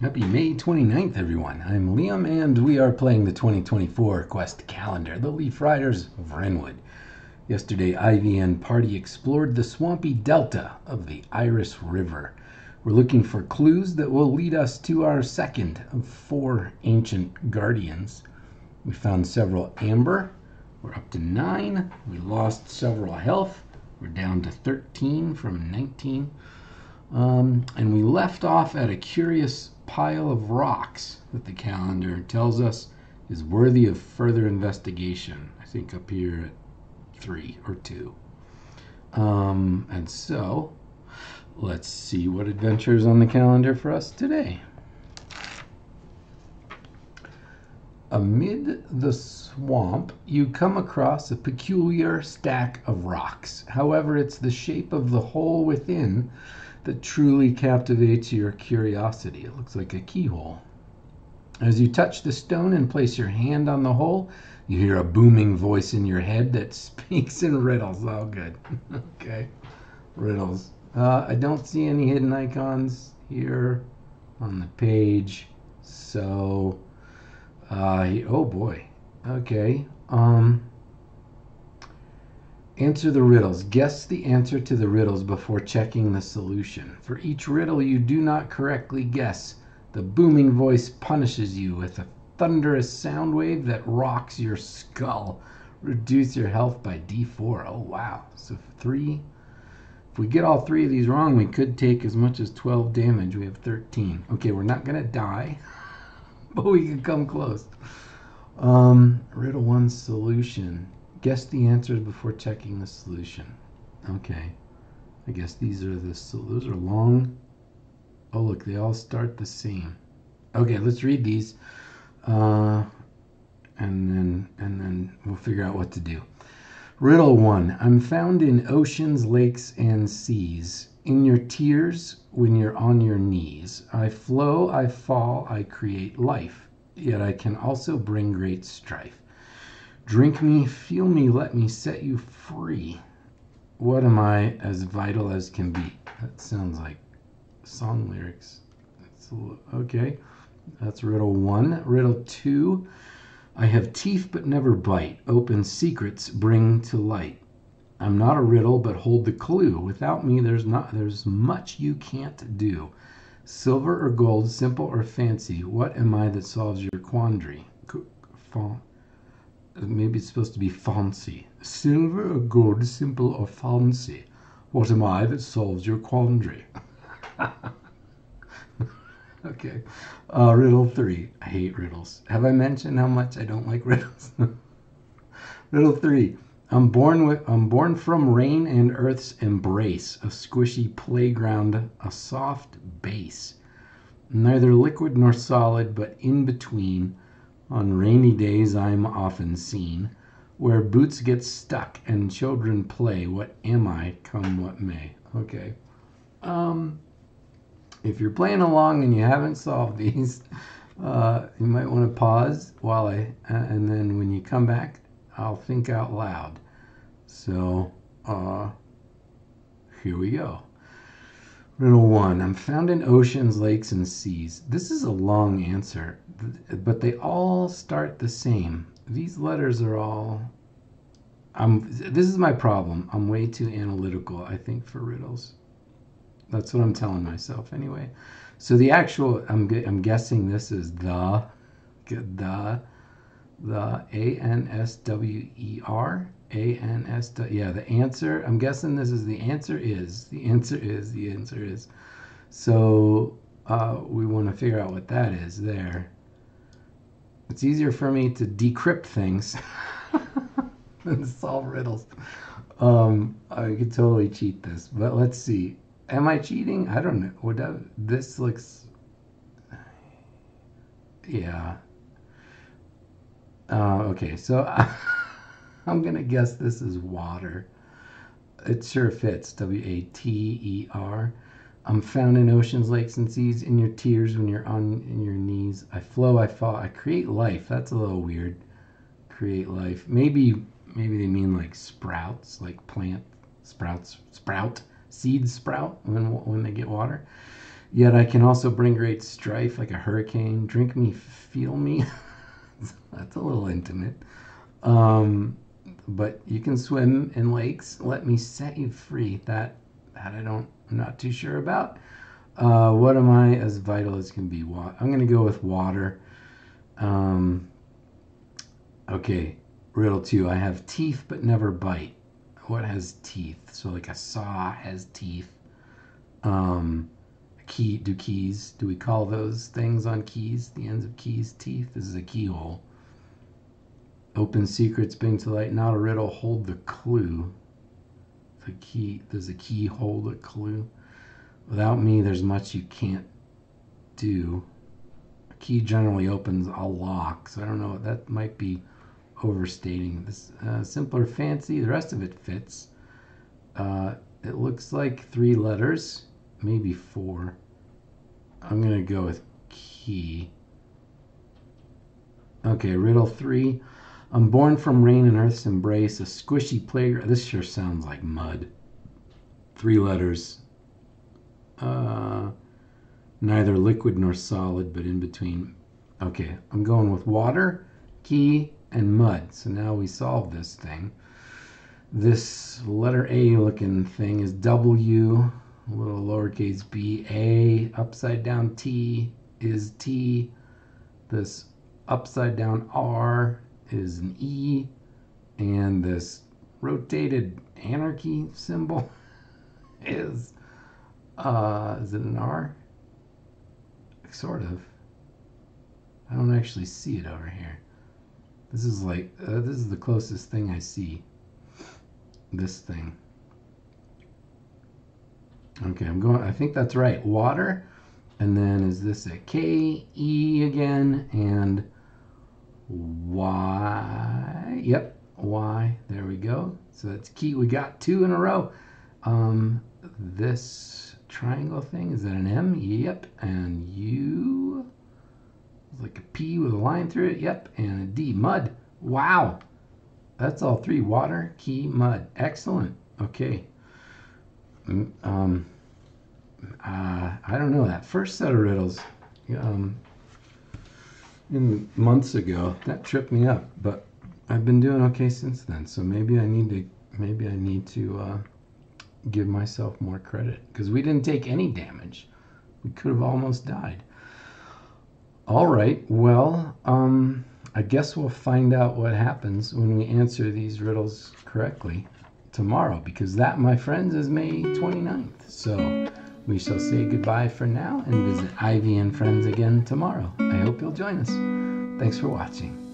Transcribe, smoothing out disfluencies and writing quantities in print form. Happy May 29th, everyone. I'm Liam, and we are playing the 2024 Quest Calendar, The Leaf Riders of Wrenwood. Yesterday, Ivy and party explored the swampy delta of the Iris River. We're looking for clues that will lead us to our second of four ancient guardians. We found several amber. We're up to 9. We lost several health. We're down to 13 from 19. And we left off at a curious pile of rocks that the calendar tells us is worthy of further investigation. I think up here at 3 or 2. And so let's see what adventures on the calendar for us today. Amid the swamp, you come across a peculiar stack of rocks. However, it's the shape of the hole within that truly captivates your curiosity. It looks like a keyhole. As you touch the stone and place your hand on the hole, you hear a booming voice in your head that speaks in riddles. Oh, good. Okay. Riddles. I don't see any hidden icons here on the page. So... oh boy. Okay. Answer the riddles. Guess the answer to the riddles before checking the solution. For each riddle you do not correctly guess, the booming voice punishes you with a thunderous sound wave that rocks your skull. Reduce your health by D4. Oh wow. So 3. If we get all 3 of these wrong, we could take as much as 12 damage. We have 13. Okay, we're not going to die. But we can come close. Riddle 1 solution. Guess the answers before checking the solution. Okay. I guess these are the those are long. Oh look, they all start the same. Okay, let's read these. And then we'll figure out what to do. Riddle 1. I'm found in oceans, lakes, and seas. In your tears, when you're on your knees. I flow, I fall, I create life. Yet I can also bring great strife. Drink me, feel me, let me set you free. What am I, as vital as can be? That sounds like song lyrics. That's a little, okay, that's riddle 1. Riddle 2. I have teeth but never bite. Open secrets bring to light. I'm not a riddle, but hold the clue. Without me, there's much you can't do. Silver or gold, simple or fancy, what am I that solves your quandary? Maybe it's supposed to be fancy. Silver or gold, simple or fancy, what am I that solves your quandary? Okay. Riddle 3. I hate riddles. Have I mentioned how much I don't like riddles? Riddle 3. I'm born from rain and earth's embrace, a squishy playground, a soft base. Neither liquid nor solid, but in between. On rainy days I'm often seen, where boots get stuck and children play. What am I, come what may? Okay. If you're playing along and you haven't solved these, you might want to pause while and then when you come back, I'll think out loud. So, here we go. Riddle 1. I'm found in oceans, lakes, and seas. This is a long answer, but they all start the same. These letters are all... this is my problem. I'm way too analytical, I think, for riddles. That's what I'm telling myself, anyway. So the actual... I'm guessing this is the answer, yeah, the answer, I'm guessing this is the answer is. So we want to figure out what that is there. It's easier for me to decrypt things than solve riddles. I could totally cheat this, but let's see. Am I cheating? I don't know. This looks, yeah. Okay, so I'm going to guess this is water. It sure fits. W-A-T-E-R. I'm found in oceans, lakes, and seas. In your tears, when you're on your knees. I flow, I fall, I create life. That's a little weird. Create life. Maybe they mean like sprouts, like plant sprouts, seeds sprout when they get water. Yet I can also bring great strife like a hurricane. Drink me, feel me. That's a little intimate. But you can swim in lakes. Let me set you free. That I'm not too sure about. What am I as vital as can be? I'm going to go with water. Okay, riddle 2. I have teeth but never bite. What has teeth? So like a saw has teeth. Keys, do we call those things on keys, the ends of keys, teeth? This is a keyhole. Open secrets, bring to light, not a riddle, hold the clue. The key, does a key hold a clue? Without me, there's much you can't do. A key generally opens a lock, so I don't know, that might be overstating. This simpler fancy, the rest of it fits. It looks like 3 letters. Maybe 4. I'm going to go with key. Okay, riddle 3. I'm born from rain and earth's embrace, a squishy playground. This sure sounds like mud. 3 letters. Neither liquid nor solid, but in between. Okay, I'm going with water, key, and mud. So now we solve this thing. This letter A looking thing is W. A little lowercase b, a, upside down t is t, this upside down r is an e, and this rotated anarchy symbol is it an r? Sort of. I don't actually see it over here. This is like, this is the closest thing I see, this thing. Okay, I'm going, I think that's right, water, and then is this a K, E again, and Y, yep, Y, there we go. So that's key, we got 2 in a row. This triangle thing, is that an M? Yep, and U, like a P with a line through it, yep, and a D, mud, wow. That's all 3, water, key, mud, excellent, okay. I don't know, that first set of riddles in months ago, that tripped me up, but I've been doing okay since then, so maybe I need to give myself more credit, because we didn't take any damage. We could have almost died. All right, well, I guess we'll find out what happens when we answer these riddles correctly tomorrow, because that, my friends, is May 29th. So we shall say goodbye for now and visit Ivy and friends again tomorrow. I hope you'll join us. Thanks for watching.